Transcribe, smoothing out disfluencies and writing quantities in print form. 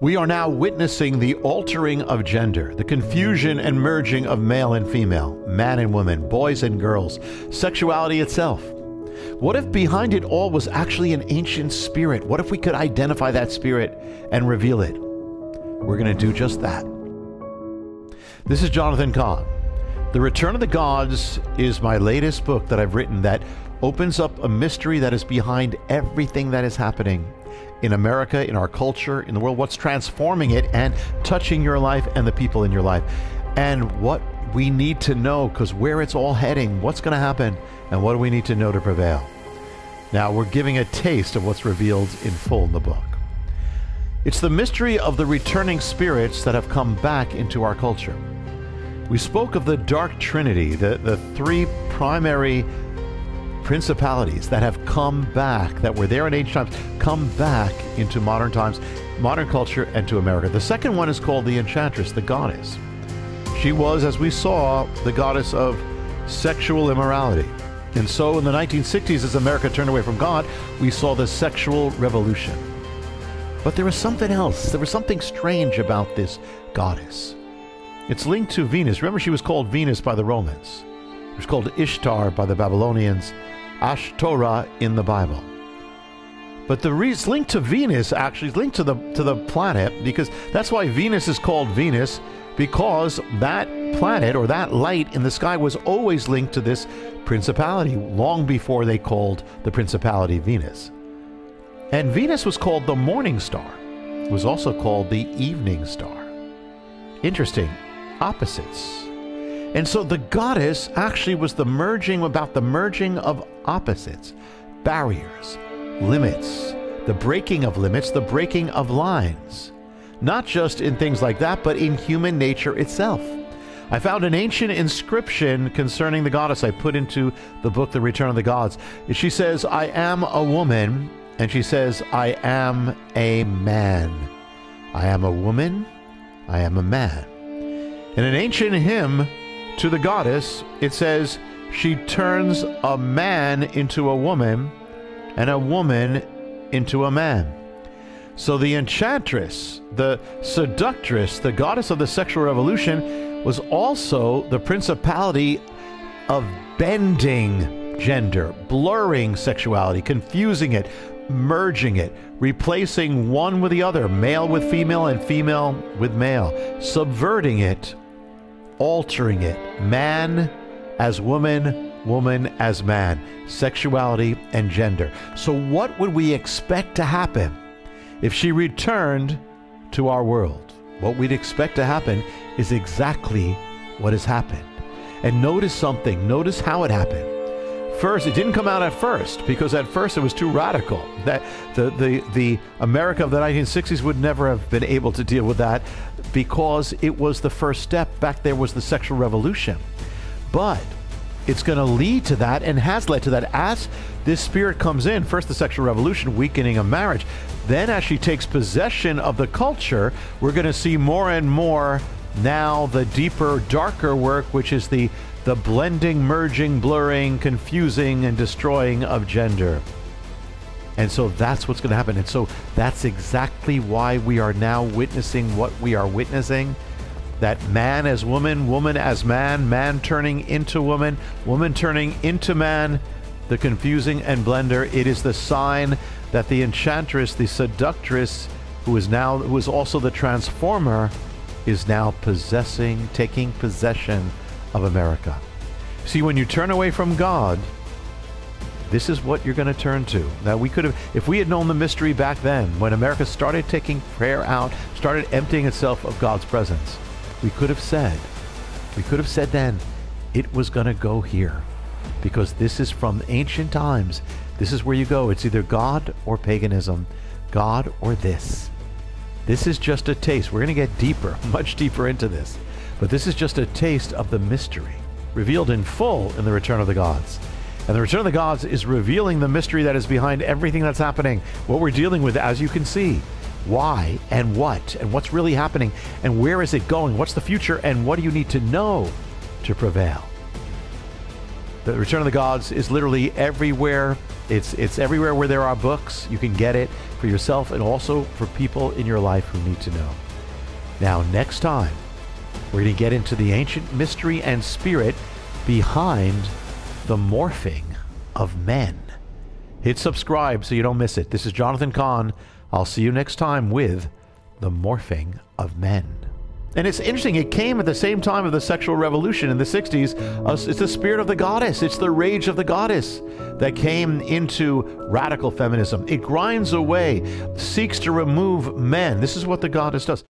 We are now witnessing the altering of gender, the confusion and merging of male and female, man and woman, boys and girls, sexuality itself. What if behind it all was actually an ancient spirit? What if we could identify that spirit and reveal it? We're going to do just that. This is Jonathan Cahn. The Return of the Gods is my latest book that I've written that opens up a mystery that is behind everything that is happening in America, in our culture, in the world, what's transforming it and touching your life and the people in your life, and what we need to know, because where it's all heading, what's going to happen, and what do we need to know to prevail. Now, we're giving a taste of what's revealed in full in the book. It's the mystery of the returning spirits that have come back into our culture. We spoke of the Dark Trinity, the three primary principalities that have come back, that were there in ancient times, come back into modern times, modern culture, and to America. The second one is called the Enchantress, the Goddess. She was, as we saw, the goddess of sexual immorality. And so in the 1960s, as America turned away from God, we saw the sexual revolution. But there was something else. There was something strange about this goddess. It's linked to Venus. Remember, she was called Venus by the Romans. She was called Ishtar by the Babylonians, Ashtora in the Bible. But the reason linked to Venus actually is linked to the planet, because that's why Venus is called Venus, because that planet or that light in the sky was always linked to this principality long before they called the principality Venus. And Venus was called the morning star. It was also called the evening star. Interesting, opposites. And so the goddess actually was about the merging of opposites, barriers, limits, the breaking of limits, the breaking of lines. Not just in things like that, but in human nature itself. I found an ancient inscription concerning the goddess I put into the book, The Return of the Gods. She says, "I am a woman," and she says, "I am a man." I am a woman, I am a man. In an ancient hymn to the goddess, it says, she turns a man into a woman and a woman into a man. So the enchantress, the seductress, the goddess of the sexual revolution, was also the principality of bending gender, blurring sexuality, confusing it, merging it, replacing one with the other, male with female and female with male, subverting it, altering it, man as woman, woman as man, sexuality and gender. So what would we expect to happen if she returned to our world? What we'd expect to happen is exactly what has happened. And notice something. Notice how it happened. First, it didn't come out at first, because at first it was too radical. That the America of the 1960s would never have been able to deal with that, because it was the first step. Back there was the sexual revolution. But it's going to lead to that, and has led to that, as this spirit comes in. First, the sexual revolution, weakening of marriage. Then, as she takes possession of the culture, we're going to see more and more now the deeper, darker work, which is the blending, merging, blurring, confusing, and destroying of gender. And so that's what's going to happen. And so that's exactly why we are now witnessing what we are witnessing. That man as woman, woman as man turning into woman, woman turning into man, the confusing and blender. It is the sign that the enchantress, the seductress, who is also the transformer, is now possessing, taking possession of America. See, when you turn away from God, this is what you're going to turn to. Now, we could have, if we had known the mystery back then, when America started taking prayer out, started emptying itself of God's presence, we could have said then, it was going to go here, because this is from ancient times. This is where you go. It's either God or paganism, God or this. This is just a taste. We're going to get deeper, much deeper into this, but this is just a taste of the mystery revealed in full in The Return of the Gods. And The Return of the Gods is revealing the mystery that is behind everything that's happening, what we're dealing with, as you can see. Why and what, and what's really happening, and where is it going? What's the future, and what do you need to know to prevail? The Return of the Gods is literally everywhere It's everywhere where there are books. You can get it for yourself and also for people in your life who need to know. Now, next time, we're going to get into the ancient mystery and spirit behind the morphing of men. Hit subscribe so you don't miss it. This is Jonathan Cahn. I'll see you next time with The Morphing of Men. And it's interesting, it came at the same time of the sexual revolution in the 60s. It's the spirit of the goddess. It's the rage of the goddess that came into radical feminism. It grinds away, seeks to remove men. This is what the goddess does.